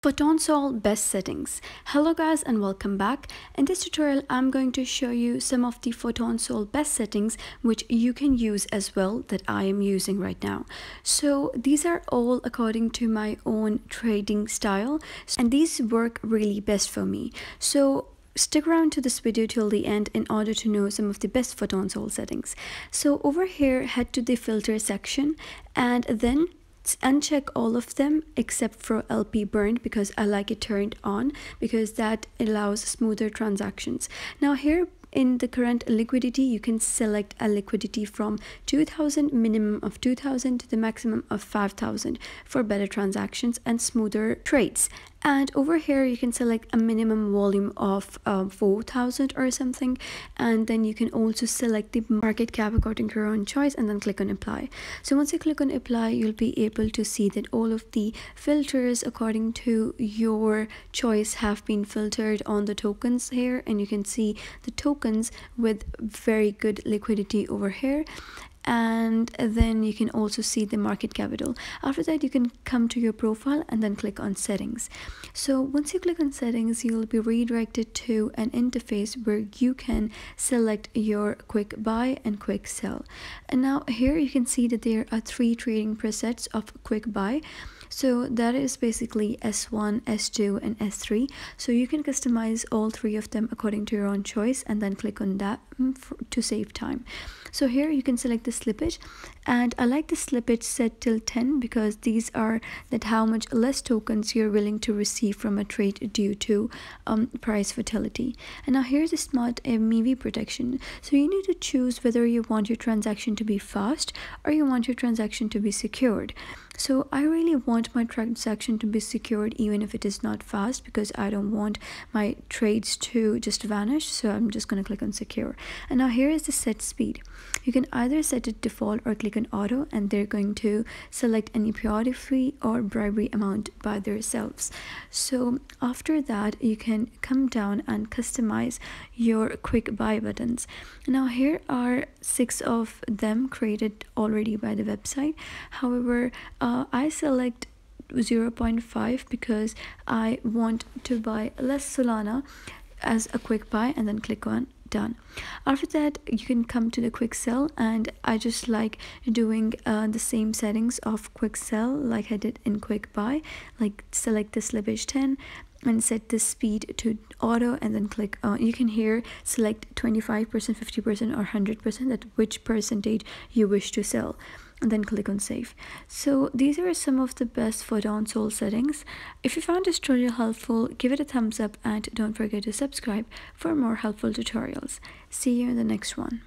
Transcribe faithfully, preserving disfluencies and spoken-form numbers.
Photon Sol best settings. Hello guys and welcome back. In this tutorial I'm going to show you some of the Photon Sol best settings which you can use as well that I am using right now. So these are all according to my own trading style and these work really best for me. So stick around to this video till the end in order to know some of the best Photon Sol settings. So over here head to the filter section and then uncheck all of them except for L P burned because I like it turned on because that allows smoother transactions. Now here in the current liquidity you can select a liquidity from two thousand, minimum of two thousand to the maximum of five thousand for better transactions and smoother trades. And over here you can select a minimum volume of uh, four thousand or something, and then you can also select the market cap according to your own choice and then click on apply. So once you click on apply, you'll be able to see that all of the filters according to your choice have been filtered on the tokens here, and you can see the tokens with very good liquidity over here. And then you can also see the market capital. After that you can come to your profile and then click on settings. So once you click on settings, you'll be redirected to an interface where you can select your quick buy and quick sell. And now here you can see that there are three trading presets of quick buy. So that is basically S one, S two and S three. So you can customize all three of them according to your own choice and then click on that to save time. So here you can select the slippage, and I like the slippage set till ten because these are that how much less tokens you're willing to receive from a trade due to um, price volatility. And now here's the smart M E V protection. So you need to choose whether you want your transaction to be fast or you want your transaction to be secured. So I really want my transaction to be secured even if it is not fast because I don't want my trades to just vanish. So I'm just going to click on secure. And now here is the set speed. You can either set it default or click on auto, and they're going to select any priority fee or bribery amount by themselves. So after that you can come down and customize your quick buy buttons. Now here are six of them created already by the website. However, um, Uh, I select zero point five because I want to buy less Solana as a quick buy and then click on done. After that you can come to the quick sell, and I just like doing uh, the same settings of quick sell like I did in quick buy, like select the slippage ten and set the speed to auto and then click on. You can here select twenty-five percent, fifty percent or one hundred percent, that which percentage you wish to sell, and then click on save. So these are some of the best Photon Sol settings. If you found this tutorial helpful, give it a thumbs up and don't forget to subscribe for more helpful tutorials. See you in the next one.